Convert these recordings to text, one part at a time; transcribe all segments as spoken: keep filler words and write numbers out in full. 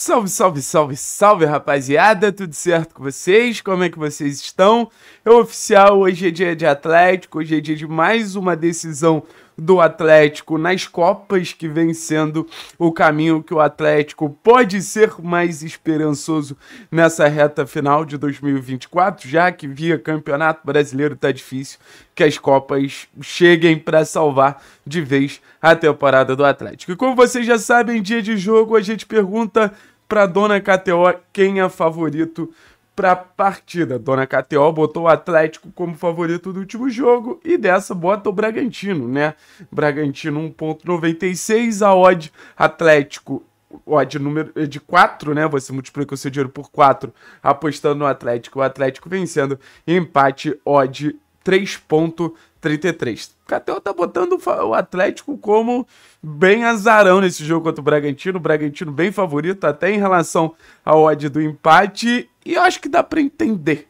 Salve, salve, salve, salve, rapaziada, tudo certo com vocês? Como é que vocês estão? É oficial, hoje é dia de Atlético, hoje é dia de mais uma decisão do Atlético nas Copas, que vem sendo o caminho que o Atlético pode ser mais esperançoso nessa reta final de dois mil e vinte e quatro, já que via Campeonato Brasileiro tá difícil que as Copas cheguem para salvar de vez a temporada do Atlético. E como vocês já sabem, dia de jogo a gente pergunta para dona K T O quem é favorito para a partida. Dona K T O botou o Atlético como favorito do último jogo e dessa bota o Bragantino, né? Bragantino um ponto noventa e seis, a odd Atlético, odd número de quatro, né? Você multiplica o seu dinheiro por quatro apostando no Atlético, o Atlético vencendo, empate odd três ponto trinta e três. O K T O tá botando o Atlético como bem azarão nesse jogo contra o Bragantino, o Bragantino bem favorito até em relação à odd do empate. E eu acho que dá para entender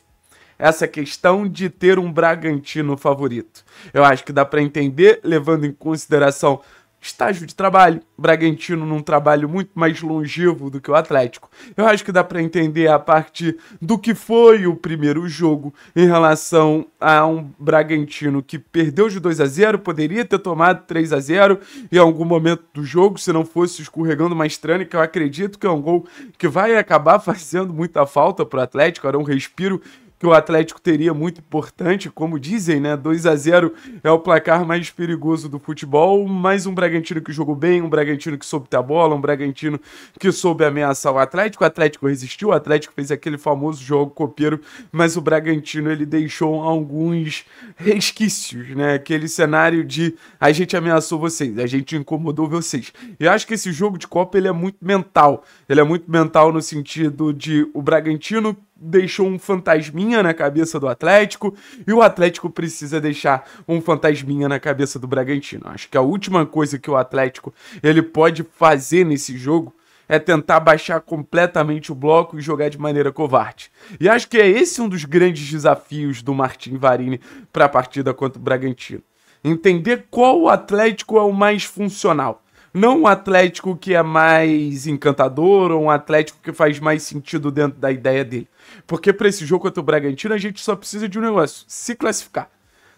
essa questão de ter um Bragantino favorito. Eu acho que dá para entender, levando em consideração estágio de trabalho. Bragantino num trabalho muito mais longevo do que o Atlético. Eu acho que dá para entender a parte do que foi o primeiro jogo em relação a um Bragantino que perdeu de dois a zero, poderia ter tomado três a zero em algum momento do jogo, se não fosse escorregando uma estranha, que eu acredito que é um gol que vai acabar fazendo muita falta para o Atlético. Era um respiro que o Atlético teria muito importante, como dizem, né? dois a zero é o placar mais perigoso do futebol, mas um Bragantino que jogou bem, um Bragantino que soube ter a bola, um Bragantino que soube ameaçar o Atlético. O Atlético resistiu, o Atlético fez aquele famoso jogo copeiro, mas o Bragantino ele deixou alguns resquícios, né? Aquele cenário de a gente ameaçou vocês, a gente incomodou vocês. Eu acho que esse jogo de Copa ele é muito mental, ele é muito mental no sentido de o Bragantino deixou um fantasminha na cabeça do Atlético e o Atlético precisa deixar um fantasminha na cabeça do Bragantino. Acho que a última coisa que o Atlético ele pode fazer nesse jogo é tentar baixar completamente o bloco e jogar de maneira covarde. E acho que é esse um dos grandes desafios do Martin Varini para a partida contra o Bragantino. Entender qual Atlético é o mais funcional. Não um Atlético que é mais encantador ou um Atlético que faz mais sentido dentro da ideia dele. Porque para esse jogo contra o Bragantino, a gente só precisa de um negócio, se classificar.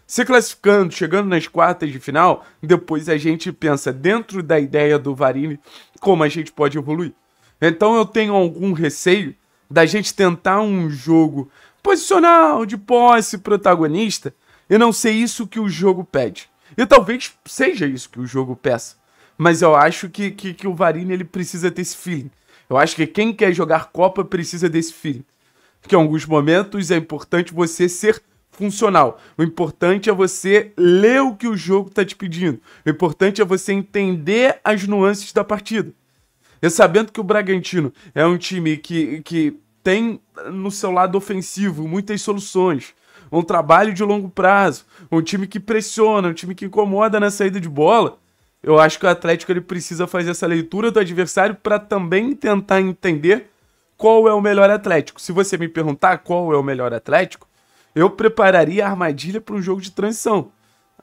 Se classificando, chegando nas quartas de final, depois a gente pensa dentro da ideia do Varini como a gente pode evoluir. Então eu tenho algum receio da gente tentar um jogo posicional, de posse, protagonista, e não ser isso que o jogo pede. E talvez seja isso que o jogo peça. Mas eu acho que, que, que o Varini ele precisa desse feeling. Eu acho que quem quer jogar Copa precisa desse feeling. Porque em alguns momentos é importante você ser funcional. O importante é você ler o que o jogo está te pedindo. O importante é você entender as nuances da partida. E sabendo que o Bragantino é um time que, que tem no seu lado ofensivo muitas soluções, um trabalho de longo prazo, um time que pressiona, um time que incomoda na saída de bola, eu acho que o Atlético ele precisa fazer essa leitura do adversário para também tentar entender qual é o melhor Atlético. Se você me perguntar qual é o melhor Atlético, eu prepararia a armadilha para um jogo de transição.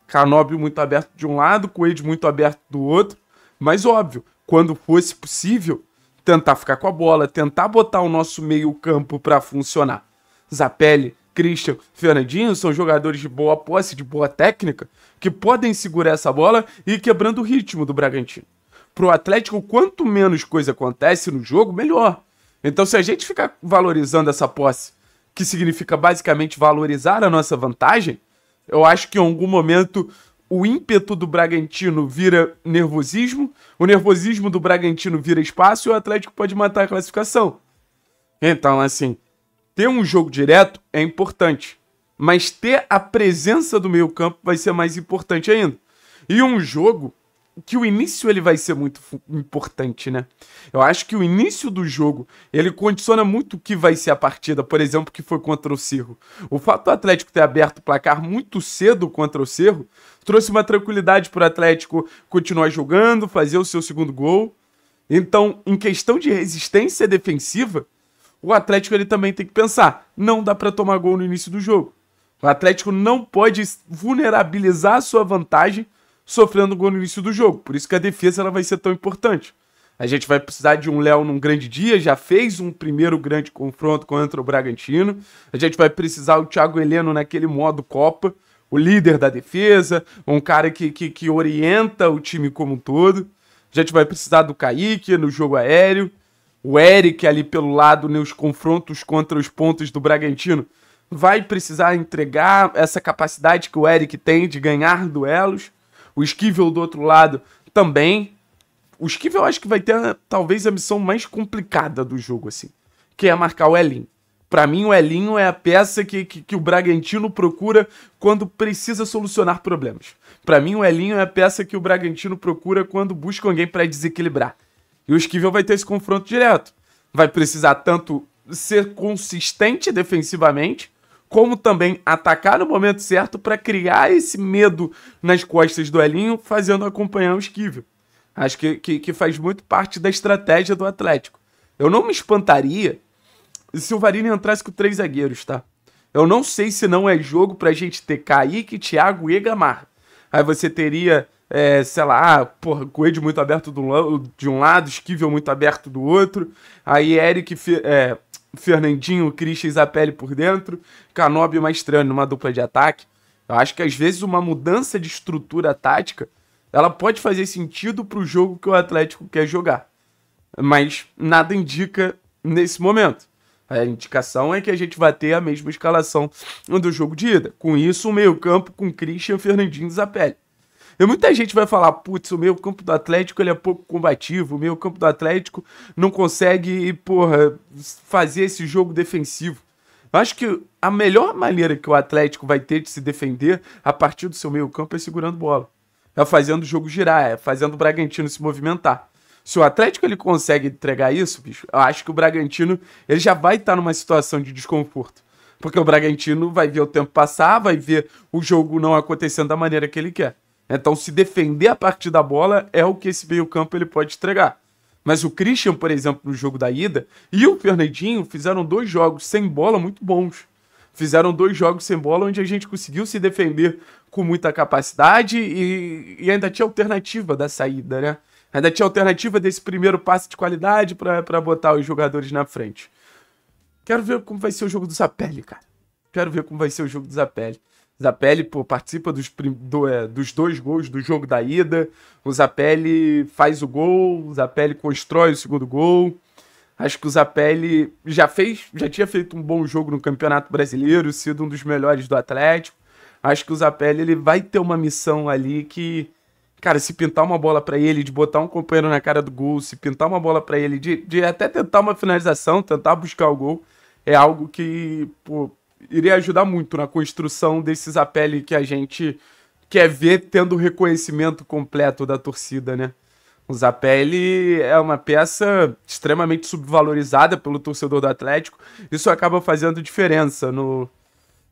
Canobbio muito aberto de um lado, Coelho muito aberto do outro. Mas óbvio, quando fosse possível, tentar ficar com a bola, tentar botar o nosso meio campo para funcionar. Zapelli, Cristiano, Fernandinho são jogadores de boa posse, de boa técnica, que podem segurar essa bola e ir quebrando o ritmo do Bragantino. Para o Atlético, quanto menos coisa acontece no jogo, melhor. Então, se a gente ficar valorizando essa posse, que significa basicamente valorizar a nossa vantagem, eu acho que em algum momento o ímpeto do Bragantino vira nervosismo, o nervosismo do Bragantino vira espaço e o Atlético pode matar a classificação. Então, assim, ter um jogo direto é importante, mas ter a presença do meio campo vai ser mais importante ainda. E um jogo que o início ele vai ser muito importante, né? Eu acho que o início do jogo, ele condiciona muito o que vai ser a partida, por exemplo, que foi contra o Cerro. O fato do Atlético ter aberto o placar muito cedo contra o Cerro trouxe uma tranquilidade para o Atlético continuar jogando, fazer o seu segundo gol. Então, em questão de resistência defensiva, o Atlético ele também tem que pensar, não dá para tomar gol no início do jogo. O Atlético não pode vulnerabilizar a sua vantagem sofrendo gol no início do jogo. Por isso que a defesa ela vai ser tão importante. A gente vai precisar de um Léo num grande dia, já fez um primeiro grande confronto contra o Bragantino. A gente vai precisar do Thiago Heleno naquele modo Copa, o líder da defesa, um cara que, que, que orienta o time como um todo. A gente vai precisar do Kaique no jogo aéreo, o Eric ali pelo lado nos confrontos contra os pontos do Bragantino. Vai precisar entregar essa capacidade que o Eric tem de ganhar duelos. O Esquivel do outro lado também. O Esquivel eu acho que vai ter talvez a missão mais complicada do jogo, assim, que é marcar o Helinho. Pra mim, o Helinho é a peça que, que, que o Bragantino procura quando precisa solucionar problemas. Pra mim, o Helinho é a peça que o Bragantino procura quando busca alguém pra desequilibrar. E o Esquivel vai ter esse confronto direto. Vai precisar tanto ser consistente defensivamente, como também atacar no momento certo pra criar esse medo nas costas do Helinho, fazendo acompanhar o Esquivel. Acho que, que, que faz muito parte da estratégia do Atlético. Eu não me espantaria se o Varini entrasse com três zagueiros, tá? Eu não sei se não é jogo pra gente ter Kaique, Thiago e Gamar. Aí você teria, é, sei lá, porra, Coelho muito aberto do, de um lado, Esquivel muito aberto do outro. Aí Eric, Fe, é, Fernandinho, Cristian e Zapelli por dentro. Canobbio e Mastriani numa dupla de ataque. Eu acho que às vezes uma mudança de estrutura tática, ela pode fazer sentido pro jogo que o Atlético quer jogar. Mas nada indica nesse momento. A indicação é que a gente vai ter a mesma escalação do jogo de ida. Com isso, o meio-campo com Cristian, Fernandinho e Zapelli. E muita gente vai falar, putz, o meio-campo do Atlético ele é pouco combativo, o meio-campo do Atlético não consegue, porra, fazer esse jogo defensivo. Eu acho que a melhor maneira que o Atlético vai ter de se defender a partir do seu meio-campo é segurando bola. É fazendo o jogo girar, é fazendo o Bragantino se movimentar. Se o Atlético ele consegue entregar isso, bicho, eu acho que o Bragantino ele já vai estar numa situação de desconforto. Porque o Bragantino vai ver o tempo passar, vai ver o jogo não acontecendo da maneira que ele quer. Então, se defender a partir da bola é o que esse meio-campo ele pode entregar. Mas o Cristian, por exemplo, no jogo da ida, e o Fernandinho fizeram dois jogos sem bola muito bons. Fizeram dois jogos sem bola onde a gente conseguiu se defender com muita capacidade e, e ainda tinha alternativa da saída, né? Ainda tinha alternativa desse primeiro passe de qualidade para botar os jogadores na frente. Quero ver como vai ser o jogo do Zapelli, cara. Quero ver como vai ser o jogo do Zapelli. Zapelli, pô, participa dos, do, é, dos dois gols do jogo da ida. O Zapelli faz o gol, o Zapelli constrói o segundo gol. Acho que o Zapelli já fez, já tinha feito um bom jogo no Campeonato Brasileiro, sido um dos melhores do Atlético. Acho que o Zapelli ele vai ter uma missão ali que... Cara, se pintar uma bola pra ele, de botar um companheiro na cara do gol, se pintar uma bola pra ele, de, de até tentar uma finalização, tentar buscar o gol, é algo que, pô, iria ajudar muito na construção desse Zapelli que a gente quer ver tendo o reconhecimento completo da torcida, né? O Zapelli é uma peça extremamente subvalorizada pelo torcedor do Atlético, isso acaba fazendo diferença no...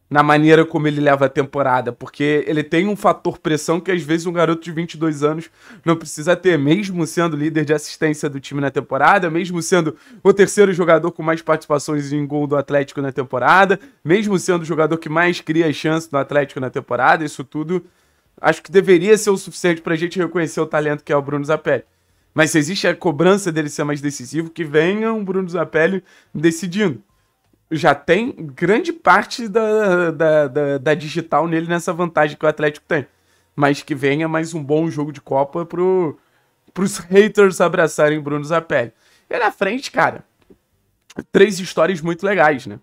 na maneira como ele leva a temporada, porque ele tem um fator pressão que às vezes um garoto de vinte e dois anos não precisa ter, mesmo sendo líder de assistência do time na temporada, mesmo sendo o terceiro jogador com mais participações em gol do Atlético na temporada, mesmo sendo o jogador que mais cria chance do Atlético na temporada, isso tudo acho que deveria ser o suficiente pra gente reconhecer o talento que é o Bruno Zapelli. Mas se existe a cobrança dele ser mais decisivo, que venha um Bruno Zapelli decidindo. Já tem grande parte da, da, da, da digital nele nessa vantagem que o Atlético tem. Mas que venha mais um bom jogo de Copa pro, pros haters abraçarem Bruno Zapelli. E na frente, cara, três histórias muito legais, né?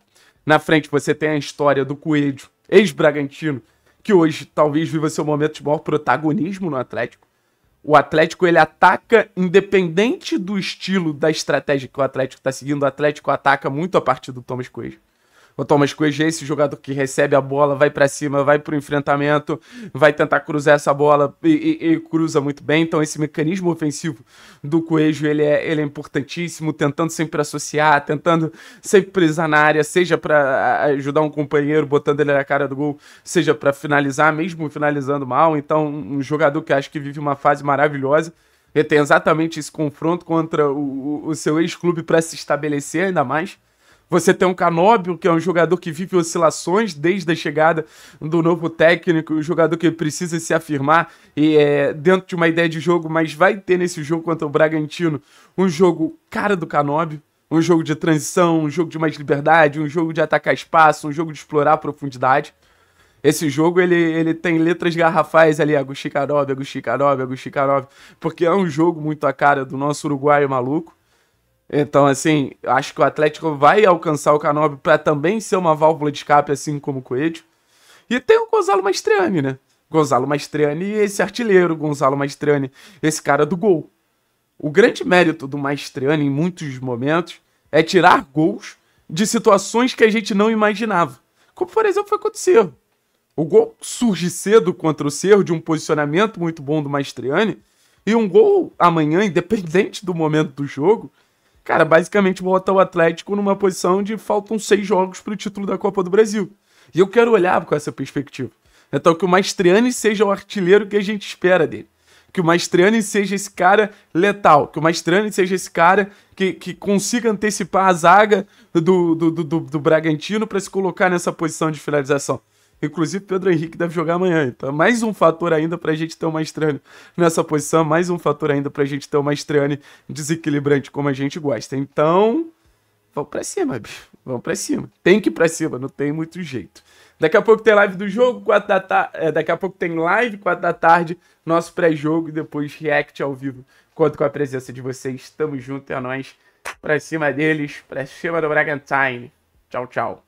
Na frente você tem a história do Coelho, ex-Bragantino, que hoje talvez viva seu momento de maior protagonismo no Atlético. O Atlético, ele ataca independente do estilo da estratégia que o Atlético está seguindo. O Atlético ataca muito a partir do Thomas Coelho. O Thomas Coelho é esse jogador que recebe a bola, vai para cima, vai para o enfrentamento, vai tentar cruzar essa bola e, e, e cruza muito bem. Então esse mecanismo ofensivo do Coelho, ele é, ele é importantíssimo, tentando sempre associar, tentando sempre prisar na área, seja para ajudar um companheiro, botando ele na cara do gol, seja para finalizar, mesmo finalizando mal. Então um jogador que acho que vive uma fase maravilhosa. Ele tem exatamente esse confronto contra o, o, o seu ex-clube para se estabelecer ainda mais. Você tem um Canobbio, que é um jogador que vive oscilações desde a chegada do novo técnico, um jogador que precisa se afirmar e é, dentro de uma ideia de jogo, mas vai ter nesse jogo contra o Bragantino um jogo cara do Canobbio, um jogo de transição, um jogo de mais liberdade, um jogo de atacar espaço, um jogo de explorar a profundidade. Esse jogo, ele, ele tem letras garrafais ali, Agustin Canobbio, Agustin Canobbio, Agustin Canobbio, porque é um jogo muito a cara do nosso uruguaio maluco. Então, assim, acho que o Atlético vai alcançar o Canobbio para também ser uma válvula de escape, assim como o Coelho. E tem o Gonzalo Mastriani, né? Gonzalo Mastriani, esse artilheiro, Gonzalo Mastriani, esse cara do gol. O grande mérito do Mastriani, em muitos momentos, é tirar gols de situações que a gente não imaginava. Como, por exemplo, foi contra o Cerro. O gol surge cedo contra o Cerro, de um posicionamento muito bom do Mastriani, e um gol amanhã, independente do momento do jogo, cara, basicamente bota o Atlético numa posição de faltam seis jogos para o título da Copa do Brasil. E eu quero olhar com essa perspectiva. Então que o Mastriani seja o artilheiro que a gente espera dele. Que o Mastriani seja esse cara letal. Que o Mastriani seja esse cara que, que consiga antecipar a zaga do, do, do, do Bragantino para se colocar nessa posição de finalização. Inclusive, Pedro Henrique deve jogar amanhã. Então, mais um fator ainda para a gente ter o Mastriani nessa posição. Mais um fator ainda para a gente ter o Mastriani desequilibrante, como a gente gosta. Então, vamos para cima, bicho. Vamos para cima. Tem que ir para cima, não tem muito jeito. Daqui a pouco tem live do jogo, quatro da tarde. É, daqui a pouco tem live, quatro da tarde, nosso pré-jogo e depois react ao vivo. Conto com a presença de vocês. Tamo junto, é nóis. Para cima deles, para cima do Bragantino. Tchau, tchau.